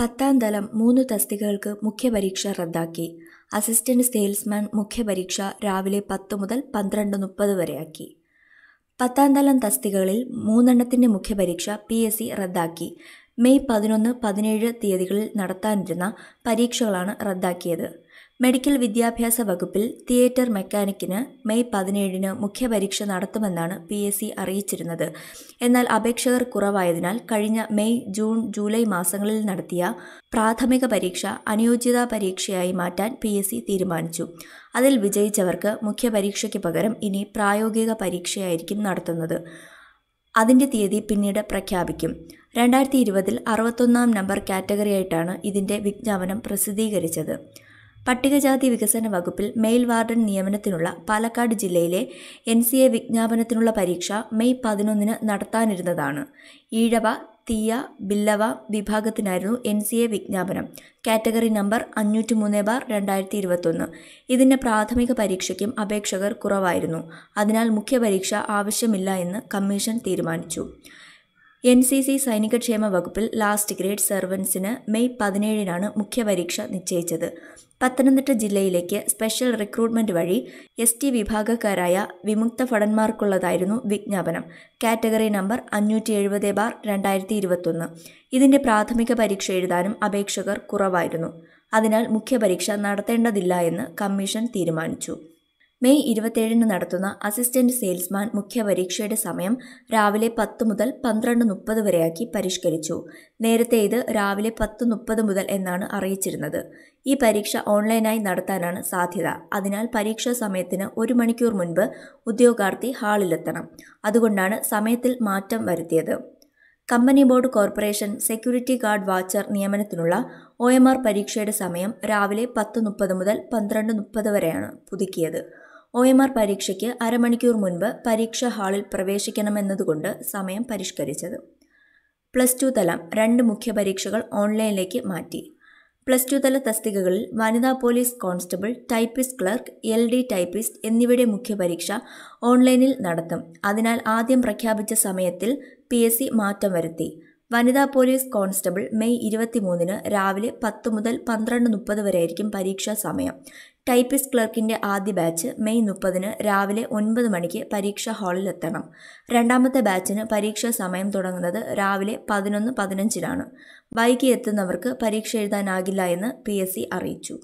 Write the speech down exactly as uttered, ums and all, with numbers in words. പത്താം തലം മൂന്ന് തസ്തികകൾക്ക് മുഖ്യപരീക്ഷ റദ്ദാക്കി. അസിസ്റ്റന്റ് സെയിൽസ്മാൻ മുഖ്യപരീക്ഷ രാവിലെ പത്ത് മുതൽ പന്ത്രണ്ട് മുപ്പത് വരെയാക്കി. പത്താം തലം തസ്തികകളിൽ മൂന്നെണ്ണത്തിൻ്റെ മുഖ്യപരീക്ഷ പി എസ് സി റദ്ദാക്കി. മെയ് പതിനൊന്ന് പതിനേഴ് തീയതികളിൽ നടത്താനിരുന്ന പരീക്ഷകളാണ് റദ്ദാക്കിയത്. മെഡിക്കൽ വിദ്യാഭ്യാസ വകുപ്പിൽ തിയേറ്റർ മെക്കാനിക്കിന് മെയ് പതിനേഴിന് മുഖ്യപരീക്ഷ നടത്തുമെന്നാണ് പി എസ് സി അറിയിച്ചിരുന്നത്. എന്നാൽ അപേക്ഷകർ കുറവായതിനാൽ കഴിഞ്ഞ മെയ് ജൂൺ ജൂലൈ മാസങ്ങളിൽ നടത്തിയ പ്രാഥമിക പരീക്ഷ അനുയോജ്യതാ പരീക്ഷയായി മാറ്റാൻ പി എസ് സി തീരുമാനിച്ചു. അതിൽ വിജയിച്ചവർക്ക് മുഖ്യപരീക്ഷയ്ക്ക് പകരം ഇനി പ്രായോഗിക പരീക്ഷയായിരിക്കും നടത്തുന്നത്. അതിൻ്റെ തീയതി പിന്നീട് പ്രഖ്യാപിക്കും. രണ്ടായിരത്തി ഇരുപതിൽ അറുപത്തൊന്നാം നമ്പർ കാറ്റഗറിയായിട്ടാണ് ഇതിൻ്റെ വിജ്ഞാപനം പ്രസിദ്ധീകരിച്ചത്. പട്ടികജാതി വികസന വകുപ്പിൽ മെയിൽ വാർഡൻ നിയമനത്തിനുള്ള പാലക്കാട് ജില്ലയിലെ എൻ സി എ വിജ്ഞാപനത്തിനുള്ള പരീക്ഷ മെയ് പതിനൊന്നിന് നടത്താനിരുന്നതാണ്. ഈഴവ, തീയ, ബില്ലവ വിഭാഗത്തിനായിരുന്നു എൻ സി എ വിജ്ഞാപനം. കാറ്റഗറി നമ്പർ അഞ്ഞൂറ്റി മൂന്ന് ബാർ രണ്ടായിരത്തി ഇരുപത്തൊന്ന്. ഇതിൻ്റെ പ്രാഥമിക പരീക്ഷയ്ക്കും അപേക്ഷകർ കുറവായിരുന്നു. അതിനാൽ മുഖ്യപരീക്ഷ ആവശ്യമില്ല എന്ന് കമ്മീഷൻ തീരുമാനിച്ചു. എൻ സി സി സൈനികക്ഷേമ വകുപ്പിൽ ലാസ്റ്റ് ഗ്രേഡ് സെർവൻസിന് മെയ് പതിനേഴിനാണ് മുഖ്യപരീക്ഷ നിശ്ചയിച്ചത്. പത്തനംതിട്ട ജില്ലയിലേക്ക് സ്പെഷ്യൽ റിക്രൂട്ട്മെൻറ്റ് വഴി എസ് ടി വിഭാഗക്കാരായ വിമുക്ത ഭടന്മാർക്കുള്ളതായിരുന്നു വിജ്ഞാപനം. കാറ്റഗറി നമ്പർ അഞ്ഞൂറ്റി എഴുപത് ബാർ രണ്ടായിരത്തി ഇരുപത്തൊന്ന്. ഇതിൻ്റെ പ്രാഥമിക പരീക്ഷ എഴുതാനും അപേക്ഷകർ കുറവായിരുന്നു. അതിനാൽ മുഖ്യപരീക്ഷ നടത്തേണ്ടതില്ല എന്ന് കമ്മീഷൻ തീരുമാനിച്ചു. മെയ് ഇരുപത്തേഴിന് നടത്തുന്ന അസിസ്റ്റന്റ് സെയിൽസ്മാൻ മുഖ്യപരീക്ഷയുടെ സമയം രാവിലെ പത്ത് മുതൽ പന്ത്രണ്ട് മുപ്പത് വരെയാക്കി പരിഷ്കരിച്ചു. നേരത്തെ ഇത് രാവിലെ പത്ത് മുപ്പത് മുതൽ എന്നാണ് അറിയിച്ചിരുന്നത്. ഈ പരീക്ഷ ഓൺലൈനായി നടത്താനാണ് സാധ്യത. അതിനാൽ പരീക്ഷാ സമയത്തിന് ഒരു മണിക്കൂർ മുൻപ് ഉദ്യോഗാർത്ഥി ഹാളിലെത്തണം. അതുകൊണ്ടാണ് സമയത്തിൽ മാറ്റം വരുത്തിയത്. Company board corporation security guard watcher നിയമനത്തിനുള്ള ഒ എം ആർ പരീക്ഷയുടെ സമയം രാവിലെ പത്ത് മുപ്പത് മുതൽ പന്ത്രണ്ട് മുപ്പത് വരെയാണ് പുതുക്കിയത്. ഒ എം ആർ പരീക്ഷയ്ക്ക് അരമണിക്കൂർ മുൻപ് പരീക്ഷാ ഹാളിൽ പ്രവേശിക്കണമെന്നതുകൊണ്ട് സമയം പരിഷ്കരിച്ചത്. പ്ലസ് ടു തലം രണ്ട് മുഖ്യപരീക്ഷകൾ ഓൺലൈനിലേക്ക് മാറ്റി. പ്ലസ് ടു തല തസ്തികകളിൽ വനിതാ police constable, typist clerk, L D typist എന്നിവയുടെ മുഖ്യപരീക്ഷ ഓൺലൈനിൽ നടത്തും. അതിനാൽ ആദ്യം പ്രഖ്യാപിച്ച സമയത്തിൽ പി എസ് സി മാറ്റം വരുത്തി. വനിതാ പോലീസ് കോൺസ്റ്റബിൾ മെയ് ഇരുപത്തി മൂന്നിന് രാവിലെ പത്ത് മുതൽ പന്ത്രണ്ട് മുപ്പത് വരെയായിരിക്കും പരീക്ഷാ സമയം. ടൈപ്പിസ്റ്റ് ക്ലർക്കിൻ്റെ ആദ്യ ബാച്ച് മെയ് മുപ്പതിന് രാവിലെ ഒൻപത് മണിക്ക് പരീക്ഷാ ഹാളിലെത്തണം. രണ്ടാമത്തെ ബാച്ചിന് പരീക്ഷാ സമയം തുടങ്ങുന്നത് രാവിലെ പതിനൊന്ന് പതിനഞ്ചിനാണ്. വൈകി എത്തുന്നവർക്ക് പരീക്ഷ എഴുതാനാകില്ല എന്ന് പി എസ് സി അറിയിച്ചു.